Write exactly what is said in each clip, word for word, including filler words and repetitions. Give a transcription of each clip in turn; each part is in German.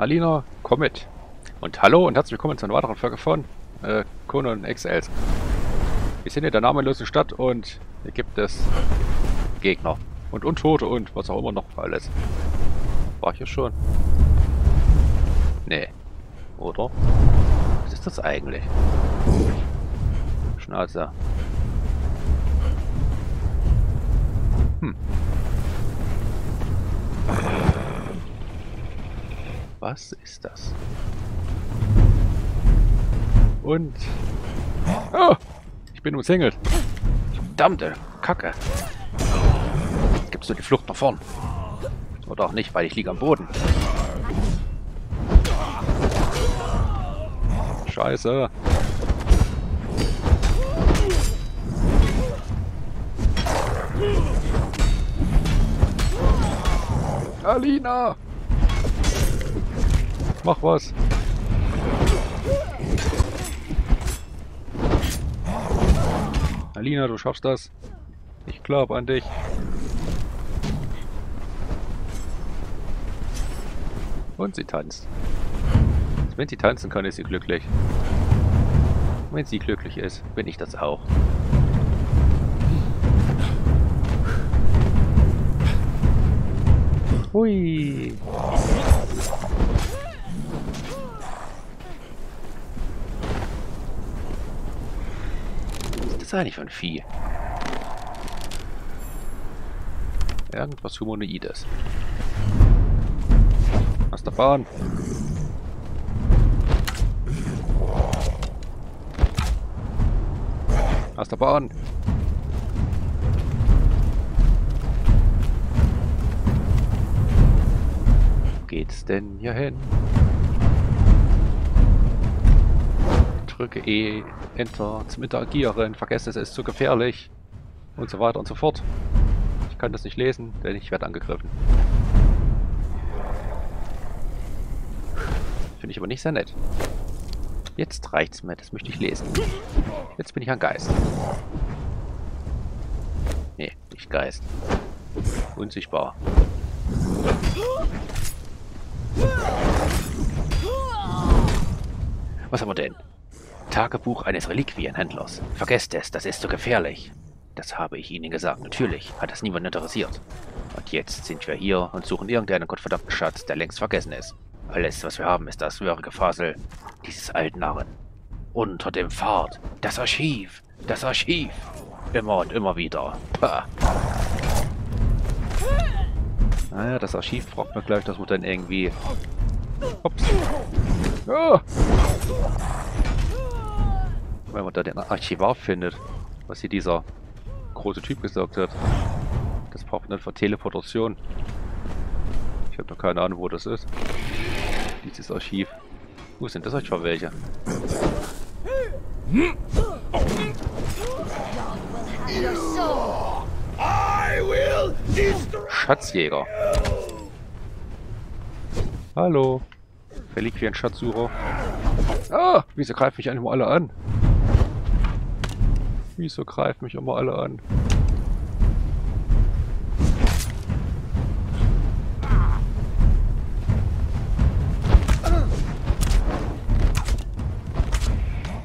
Alina, komm mit. Und hallo und herzlich willkommen zu einer weiteren Folge von äh, Conan Exiles. Wir sind in der namenlosen Stadt und hier gibt es Gegner und Untote und was auch immer noch alles. War ich hier schon? Nee. Oder? Was ist das eigentlich? Schnauze. Hm. Was ist das? Und... Oh! Ich bin umzingelt. Verdammte Kacke. Gibt's nur die Flucht nach vorn. Oder auch nicht, weil ich liege am Boden. Scheiße. Alina! Mach was! Alina, du schaffst das! Ich glaube an dich! Und sie tanzt. Wenn sie tanzen kann, ist sie glücklich. Wenn sie glücklich ist, bin ich das auch. Hui! Was ist das eigentlich für ein Vieh? Irgendwas Humanoides. Aus der Bahn! Aus der Bahn! Geht's denn hier hin? Drücke E, Enter zum Interagieren, vergesst es, es ist zu gefährlich und so weiter und so fort. Ich kann das nicht lesen, denn ich werde angegriffen. Finde ich aber nicht sehr nett. Jetzt reicht's mir, das möchte ich lesen. Jetzt bin ich ein Geist. Nee, nicht Geist. Unsichtbar. Was haben wir denn? Tagebuch eines Reliquienhändlers. Vergesst es, das ist so gefährlich. Das habe ich Ihnen gesagt. Natürlich hat das niemand interessiert. Und jetzt sind wir hier und suchen irgendeinen gottverdammten Schatz, der längst vergessen ist. Alles, was wir haben, ist das höhere Gefasel dieses alten Narren. Unter dem Pfad. Das Archiv. Das Archiv. Immer und immer wieder. Pah. Naja, das Archiv braucht man gleich, dass man dann irgendwie... Ups. Oh. Wenn man da den Archivar findet, was hier dieser große Typ gesagt hat. Das braucht man für Teleportation. Ich habe noch keine Ahnung, wo das ist. Dieses Archiv. Wo sind das eigentlich für welche? Schatzjäger. Hallo. Reliquien-Schatzsucher. Ah! Wieso greifen mich eigentlich immer alle an? Wieso greifen mich immer alle an?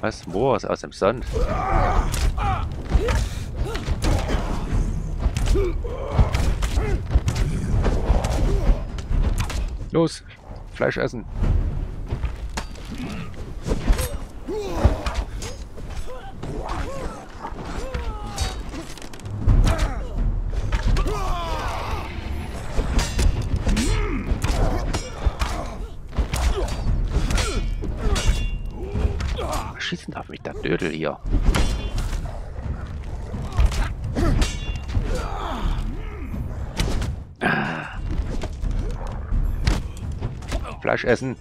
Was? Moor ist aus dem Sand. Los! Fleisch essen! Schießen darf mich der Dödel hier. Ah. Fleisch essen.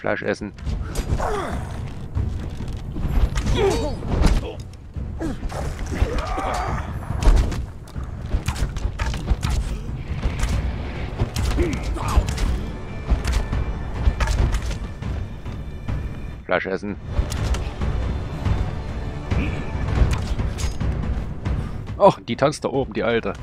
Fleisch essen. Fleisch essen. Och, die tanzt da oben, die Alte.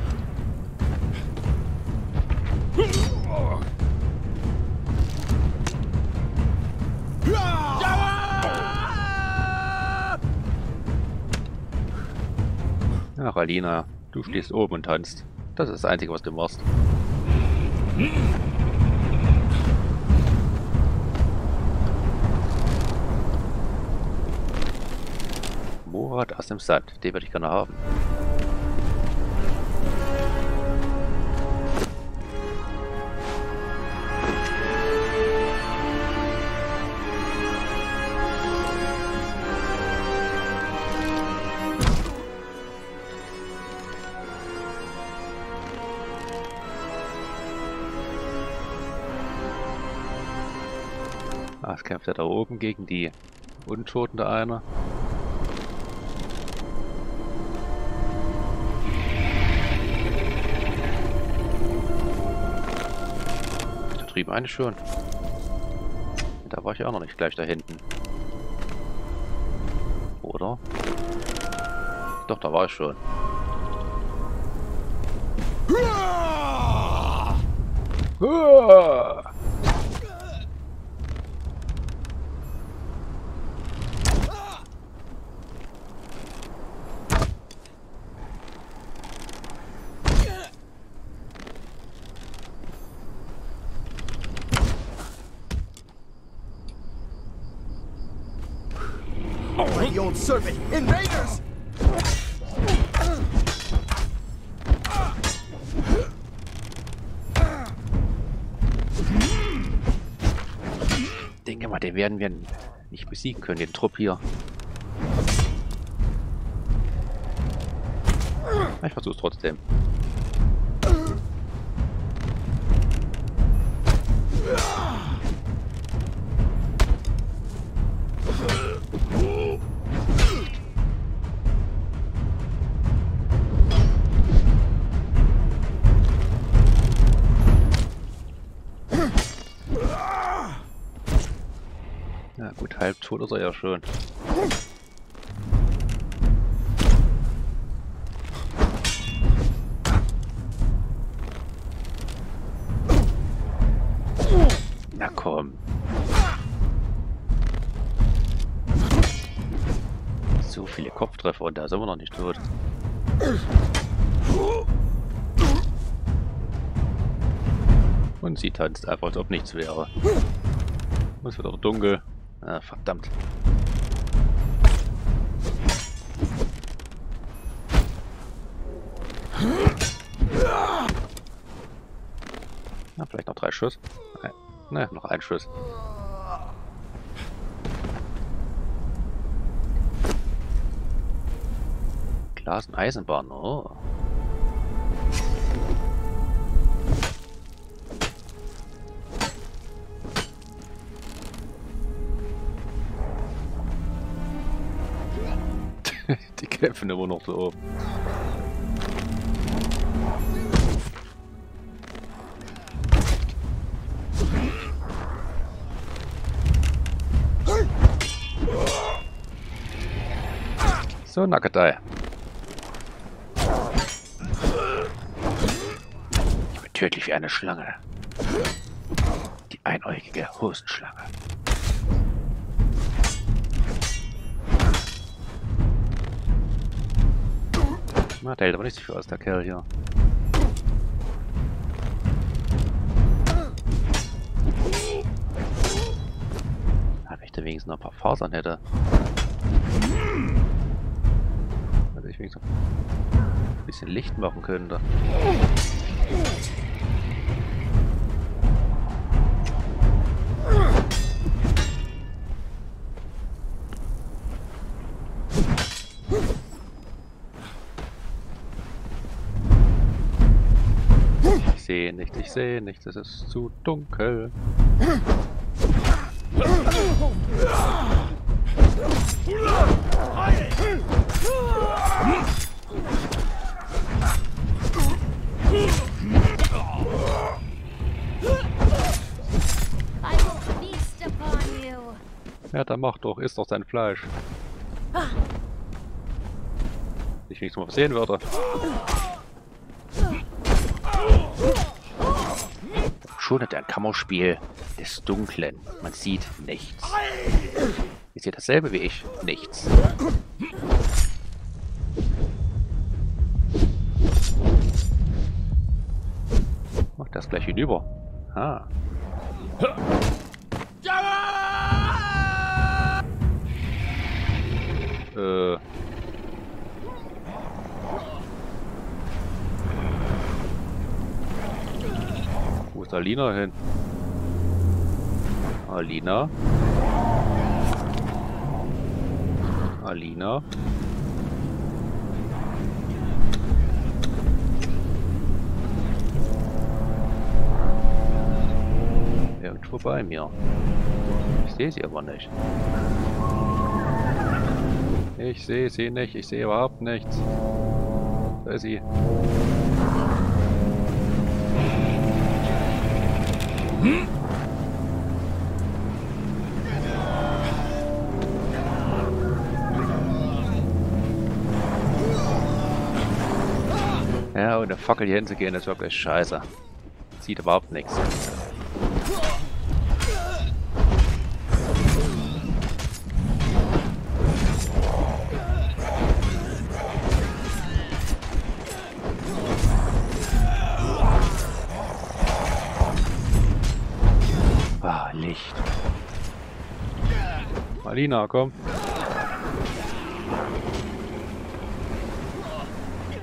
Ach, Alina, du stehst oben und tanzt. Das ist das Einzige, was du machst. Morat aus dem Sand, den würde ich gerne haben. Was kämpft er da oben gegen die Untoten da einer? Da drüben eine schon. Da war ich auch noch nicht gleich da hinten. Oder? Doch, da war ich schon. Huah! Huah! The old serpent invaders. Denke mal, den werden wir nicht besiegen können, den Trupp hier. Ich versuch's trotzdem. Na gut, halb tot ist er ja schon. Na komm. So viele Kopftreffer und da sind wir noch nicht tot. Und sie tanzt einfach, als ob nichts wäre. Es wird auch dunkel. Ah, verdammt. Na, vielleicht noch drei Schuss. Naja, noch ein Schuss. Glas und Eisenbahn, oh. Die kämpfen immer noch so oben. So, Nacketei. Ich bin tödlich wie eine Schlange. Die einäugige Hosenschlange. Na, der hält aber nicht so viel aus, der Kerl hier. Na, wenn ich da wenigstens noch ein paar Fasern hätte. Also ich wenigstens ein bisschen Licht machen könnte. Ich sehe nichts, ich sehe nichts, es ist zu dunkel. Ja, dann mach doch, isst doch dein Fleisch. Ich nichts mal versehen würde. Schon hat ein Kammerspiel des Dunklen. Man sieht nichts. Ihr seht dasselbe wie ich. Nichts. Mach das gleich hinüber. Ah. Äh. Wo ist Alina hin? Alina? Alina? Irgendwo bei mir. Ich sehe sie aber nicht. Ich sehe sie nicht. Ich sehe überhaupt nichts. Da ist sie. Hm? Ja, und der Fackel hier hinzugehen ist wirklich scheiße. Sieht überhaupt nichts. Alina, komm.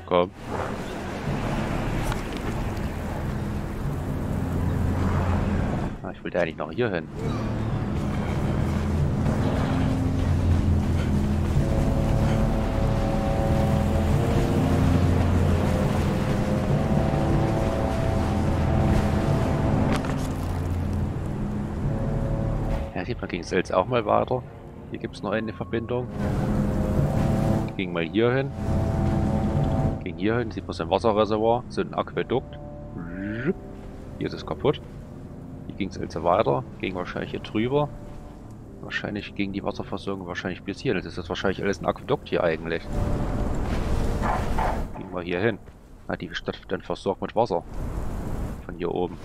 Komm. Ah, ich wollte eigentlich noch hier hin. Ja, sieht man, ging es jetzt auch mal weiter. Hier gibt es noch eine Verbindung. Ich ging mal hier hin. Ich ging hier hin. Sieht man so ein Wasserreservoir. So ein Aquädukt. Hier ist es kaputt. Hier ging es also weiter. Ging wahrscheinlich hier drüber. Wahrscheinlich ging die Wasserversorgung wahrscheinlich bis hier. Das ist jetzt wahrscheinlich alles ein Aquädukt hier eigentlich. Ging mal hier hin. Na, die Stadt dann versorgt mit Wasser. Von hier oben.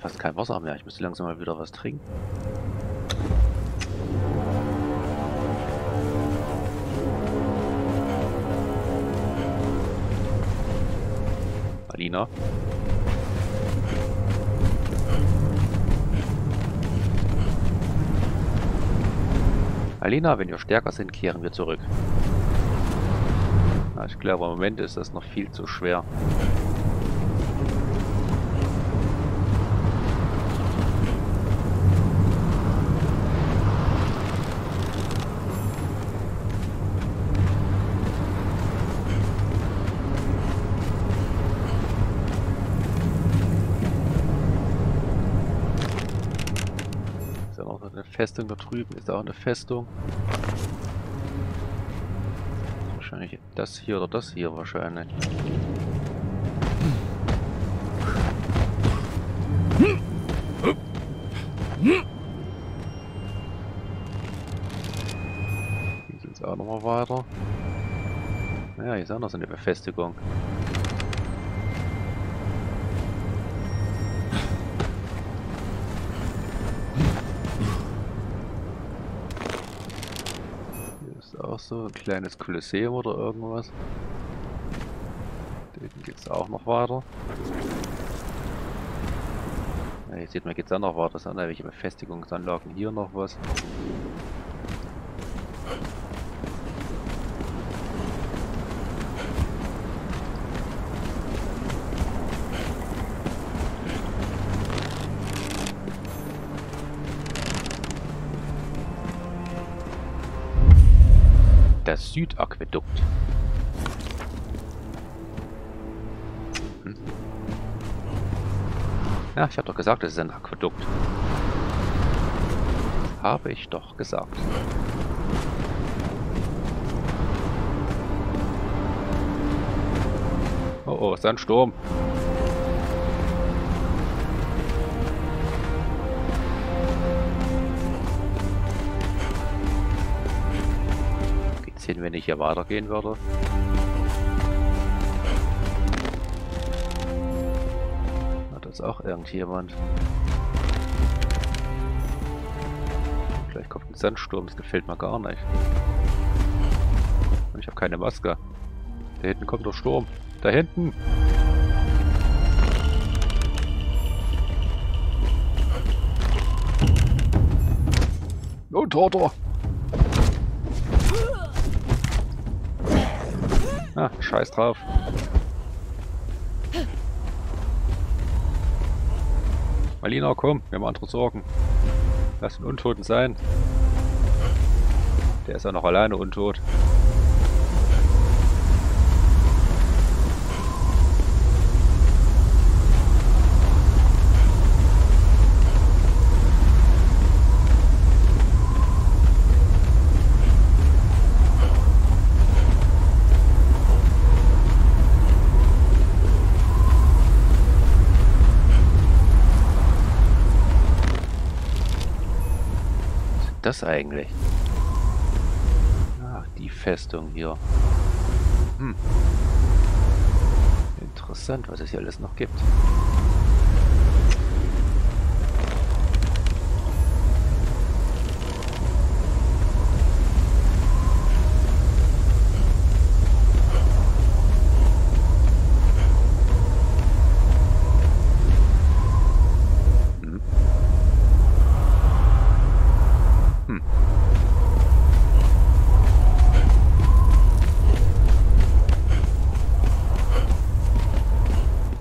Fast kein Wasser mehr. Ich müsste langsam mal wieder was trinken. Alina. Alina, wenn wir stärker sind, kehren wir zurück. Na, ich glaube, im Moment ist das noch viel zu schwer. Festung da drüben ist auch eine Festung. Wahrscheinlich das hier oder das hier wahrscheinlich. Hier geht es auch nochmal weiter. Naja, hier ist auch noch so eine Befestigung. So ein kleines Kolosseum oder irgendwas. Da geht es auch noch weiter. Ja, jetzt sieht man, geht es auch noch weiter. Das sind welche Befestigungsanlagen. Hier noch was. das Südaquädukt. Hm. Ja, ich habe doch gesagt, es ist ein Aquädukt. Habe ich doch gesagt. Oh oh, ist ein Sturm. Geht's hin, wenn ich hier weitergehen würde? Hat das auch irgendjemand? Gleich kommt ein Sandsturm, das gefällt mir gar nicht. Und ich habe keine Maske. Da hinten kommt der Sturm. Da hinten! Oh, Tortor! Ah, scheiß drauf. Alina, komm, wir haben andere Sorgen. Lass den Untoten sein. Der ist ja noch alleine untot. Das eigentlich? Ach, die Festung hier. Hm. Interessant, was es hier alles noch gibt.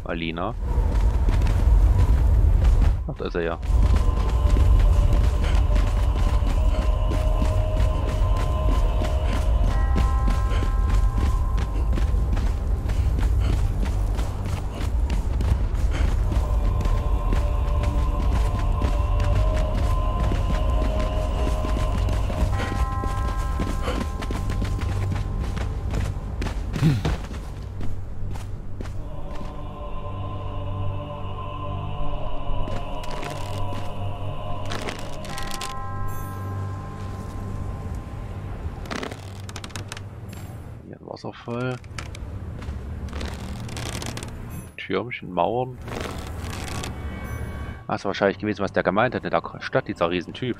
Alina. Ach, da ist er ja. Wasserfall. Türmchen, Mauern. Ah, ist wahrscheinlich gewesen, was der gemeint hat in der Stadt, dieser Riesentyp.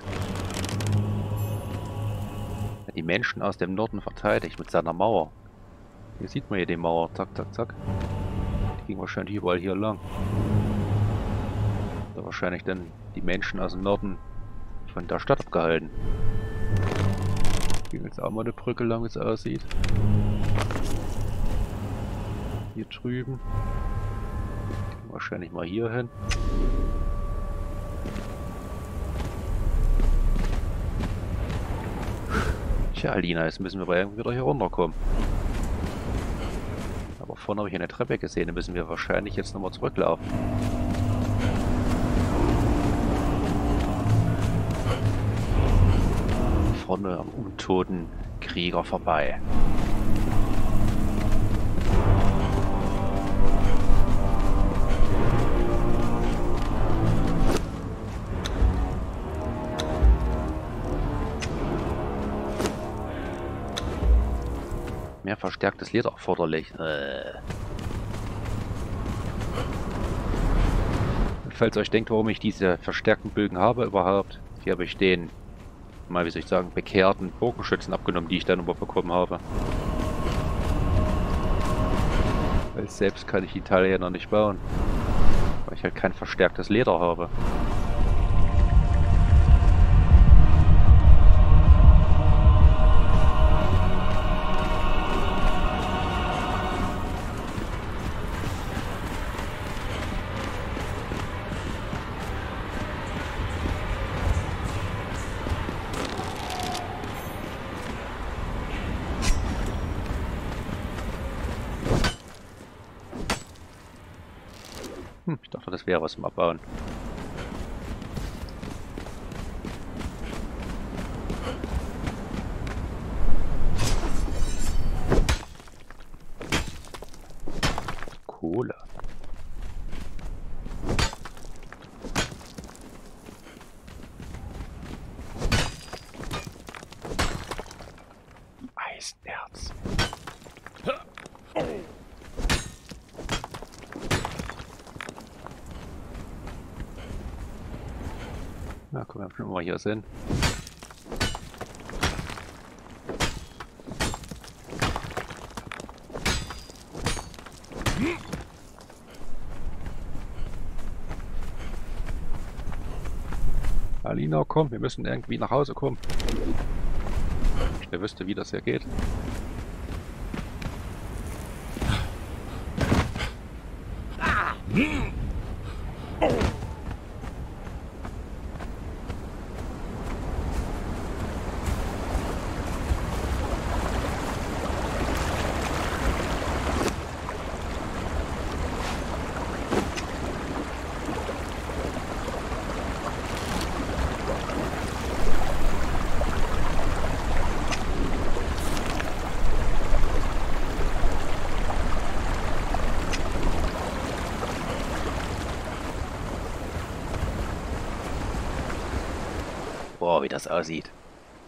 Er hat die Menschen aus dem Norden verteidigt mit seiner Mauer. Hier sieht man hier die Mauer. Zack, zack, zack. Die ging wahrscheinlich überall hier lang. Da wahrscheinlich dann die Menschen aus dem Norden von der Stadt abgehalten. Ging jetzt auch mal eine Brücke lang, wie es aussieht. Hier drüben. Wahrscheinlich mal hier hin. Tja, Alina, jetzt müssen wir aber irgendwie wieder hier runterkommen. Aber vorne habe ich eine Treppe gesehen, da müssen wir wahrscheinlich jetzt nochmal zurücklaufen. Vorne am untoten Krieger vorbei. Mehr verstärktes Leder erforderlich. Äh. Falls ihr euch denkt, warum ich diese verstärkten Bögen habe überhaupt, hier habe ich den, mal wie soll ich sagen, bekehrten Bogenschützen abgenommen, die ich dann überbekommen habe. Weil selbst kann ich die Teile ja noch nicht bauen, weil ich halt kein verstärktes Leder habe. Hm, ich dachte, das wäre was zum Abbauen. Kohle. Eisenerz. Oh. Na, komm, wir fliegen mal hier hin. Alina, komm, wir müssen irgendwie nach Hause kommen. Wer wüsste, wie das hier geht. Boah, wie das aussieht.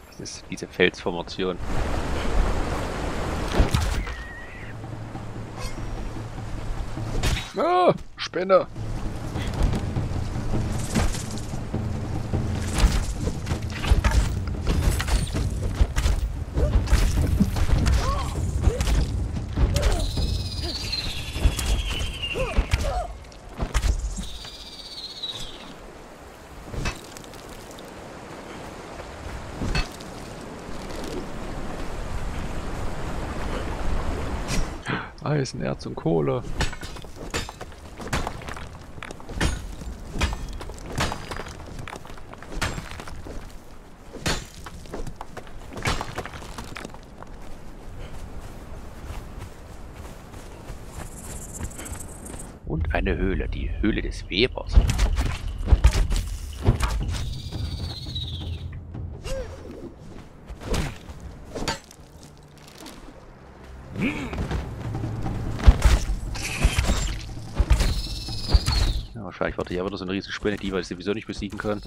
Das ist diese Felsformation. Ah, Spinne! Eisenerz und Kohle. Und eine Höhle, die Höhle des Webers. Wahrscheinlich warte hier aber noch so eine riesige Spinne, die wir sowieso nicht besiegen können.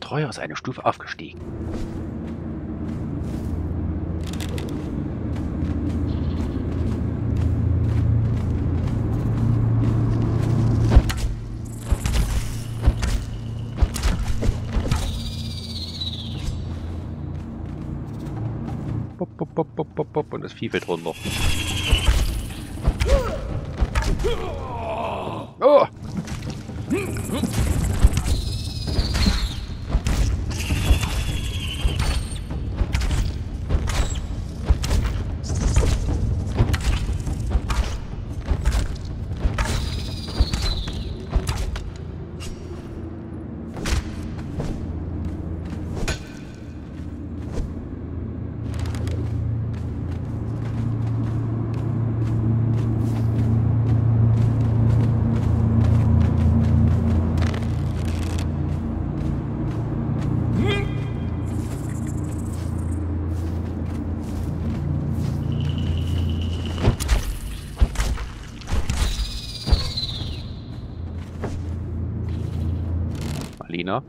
Treuer ist eine Stufe aufgestiegen. Pop, pop, pop, pop, pop, pop und das Vieh fällt runter. Oh! Alina.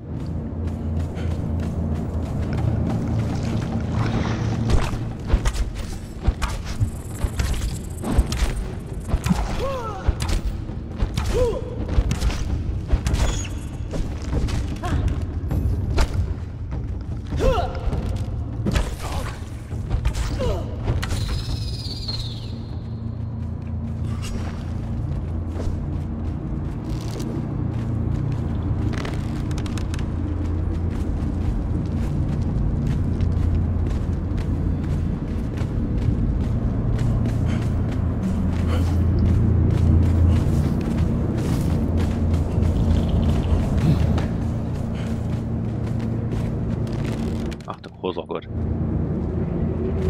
Tempo ist auch gut.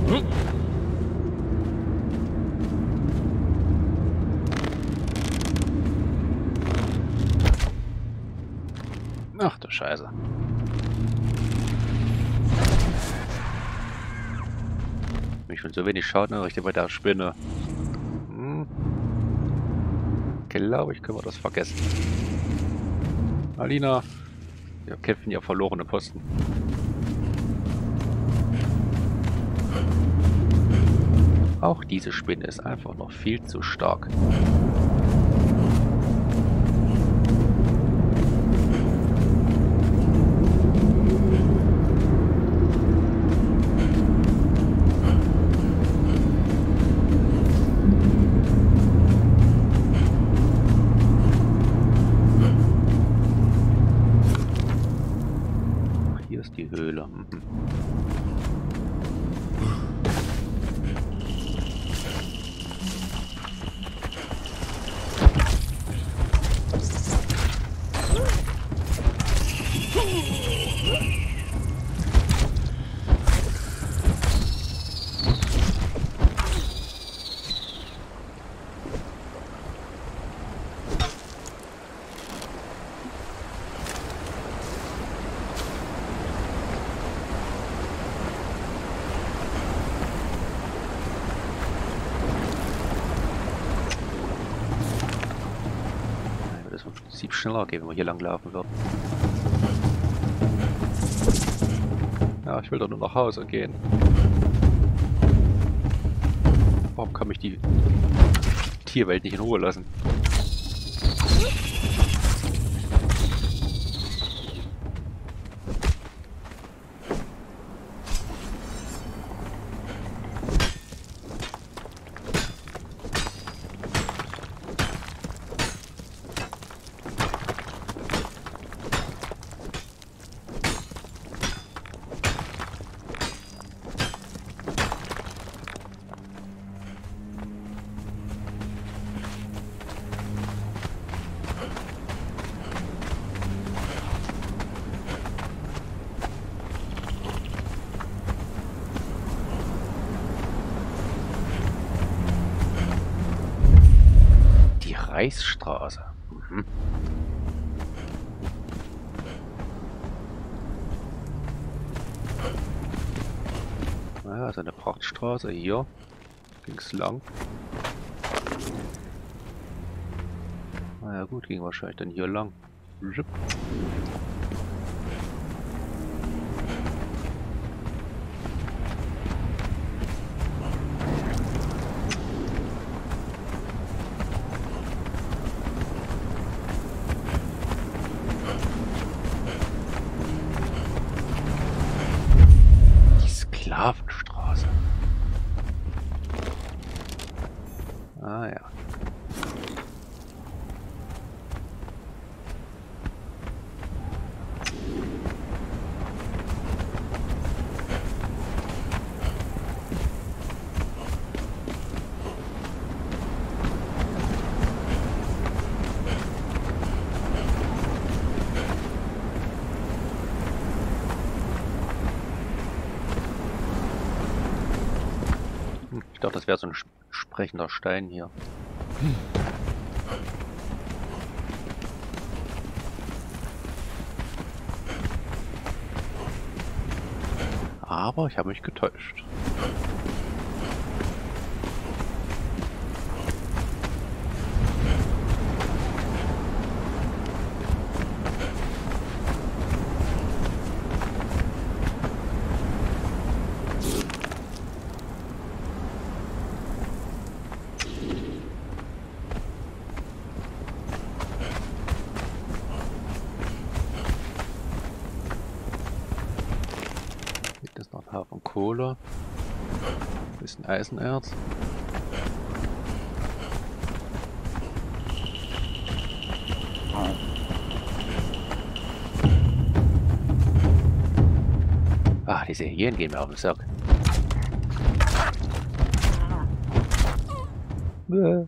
Hm. Ach du Scheiße. Ich will so wenig Schaden errichten bei der Spinne. Hm. Ich glaube, ich können wir das vergessen. Alina, wir kämpfen ja verlorene Posten. Auch diese Spinne ist einfach noch viel zu stark. Schneller gehen, wenn wir hier lang laufen würden. Ja, ich will doch nur nach Hause gehen. Warum kann mich die Tierwelt nicht in Ruhe lassen? Reichsstraße. Mhm. Naja, also eine Prachtstraße hier. Ging's lang. Na ja, gut, ging wahrscheinlich dann hier lang. Zip. Hafenstraße. Ah ja. Ich dachte, das wäre so ein sprechender Stein hier. Hm. Aber ich habe mich getäuscht. Kohle, ein bisschen Eisenerz. Ah, diese Hyänen gehen mir auf den Sack. Bäh.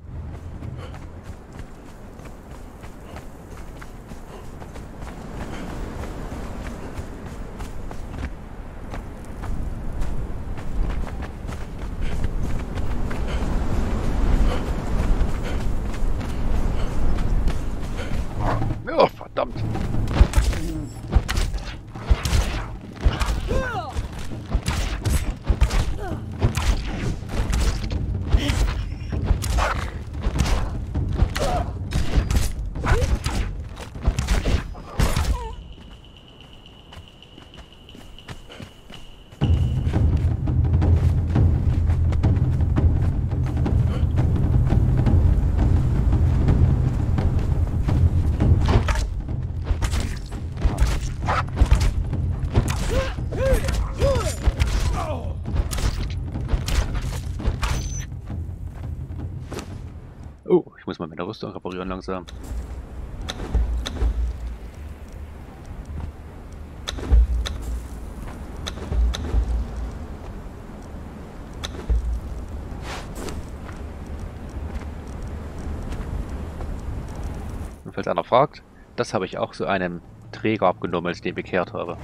Verdammt. Rüstung reparieren langsam. Und falls einer fragt, das habe ich auch so einem Träger abgenommen, als ich den bekehrt habe.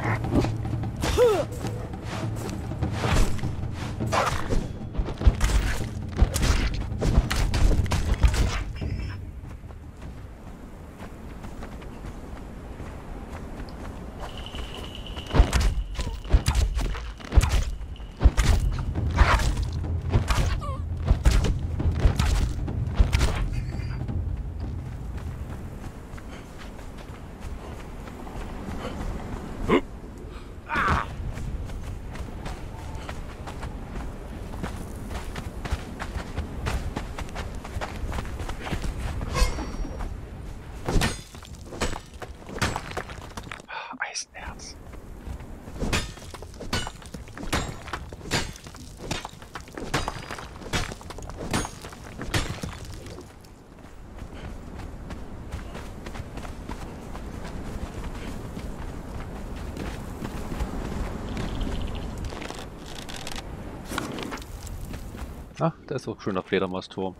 Ach, da ist auch ein schöner Fledermausturm.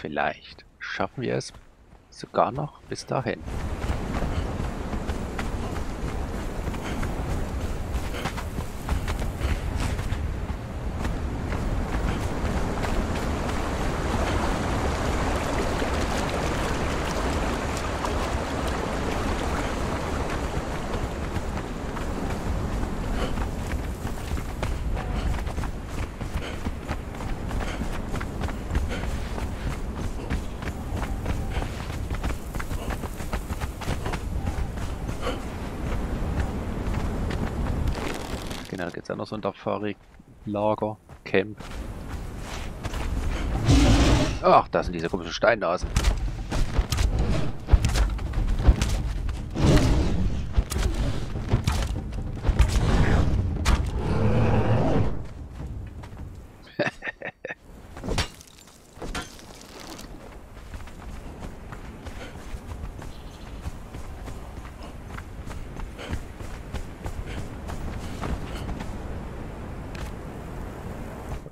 Vielleicht schaffen wir es sogar noch bis dahin. Da gibt es ja noch so ein Safari-Lager, Camp. Ach, da sind diese komischen Steinnasen.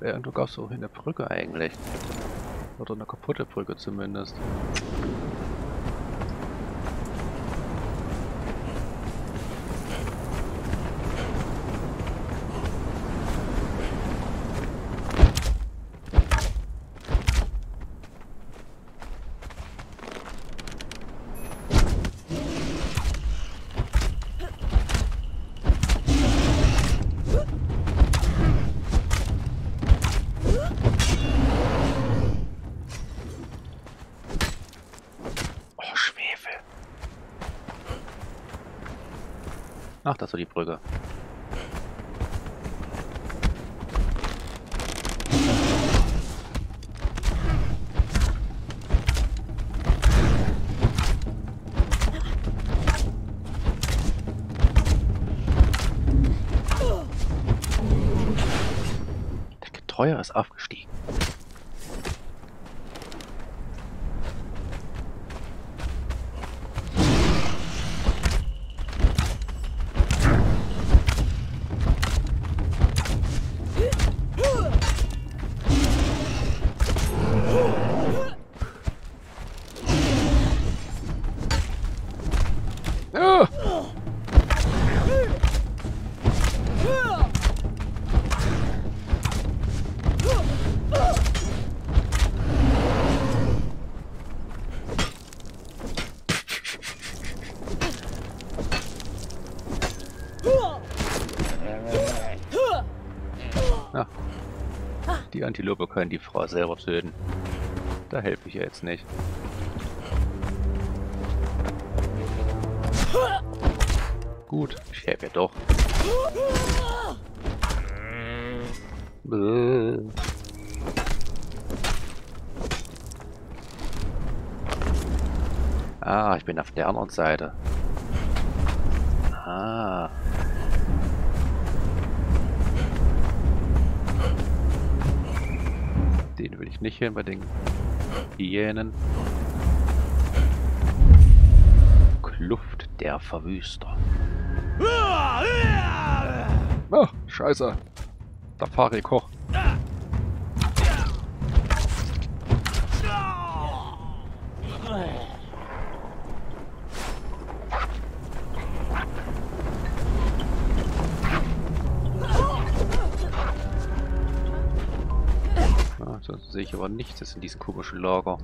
Irgendwo gab es auch eine Brücke eigentlich. Oder eine kaputte Brücke zumindest. Ach, das war die Brücke. Der Getreuer ist aufgestiegen. Die Antilope können die Frau selber töten. Da helfe ich ihr jetzt nicht. Gut, ich helfe ihr doch. Bäh. Ah, ich bin auf der anderen Seite. Ah. Den will ich nicht hin, bei den Hyänen. Kluft der Verwüster. Oh, scheiße. Da fahre ich Koch. Sonst sehe ich aber nichts in diesem komischen Lager.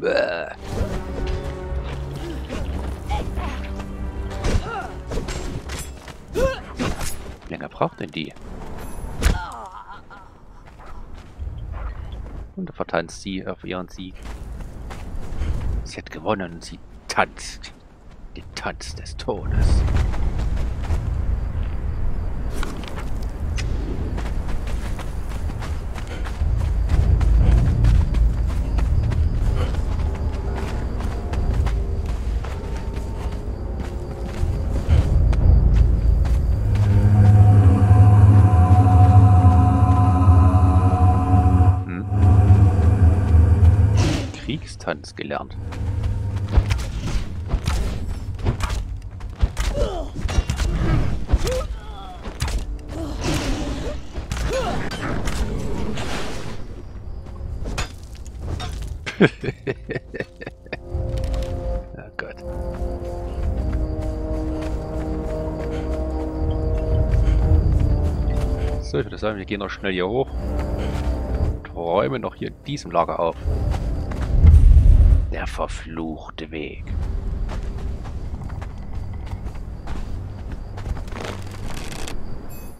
Bäh. Wie lange braucht denn die? Und da vertanzt sie auf ihren Sieg. Sie hat gewonnen und sie tanzt. Den Tanz des Todes. Hm. Kriegstanz gelernt. Oh Gott. So, ich würde sagen, wir gehen noch schnell hier hoch. Und räumen noch hier in diesem Lager auf. Der verfluchte Weg.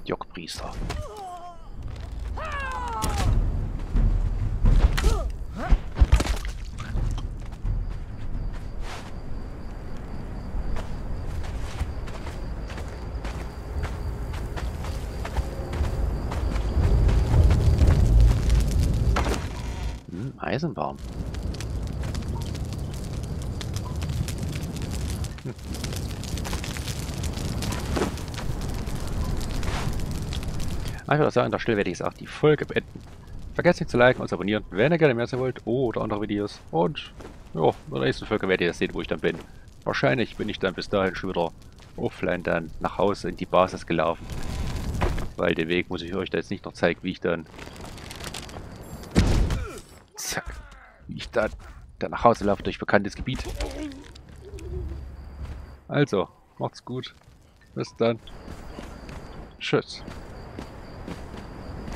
Jockpriester. Eisenbaum. Hm. Ah, ich würde sagen, an der Stelle werde ich jetzt auch die Folge beenden. Vergesst nicht zu liken und zu abonnieren, wenn ihr gerne mehr sehen wollt oder andere Videos. Und ja, in der nächsten Folge werdet ihr sehen, wo ich dann bin. Wahrscheinlich bin ich dann bis dahin schon wieder offline dann nach Hause in die Basis gelaufen. Weil den Weg muss ich euch da jetzt nicht noch zeigen, wie ich dann ich da, da nach Hause laufe durch bekanntes Gebiet. Also, macht's gut. Bis dann. Tschüss.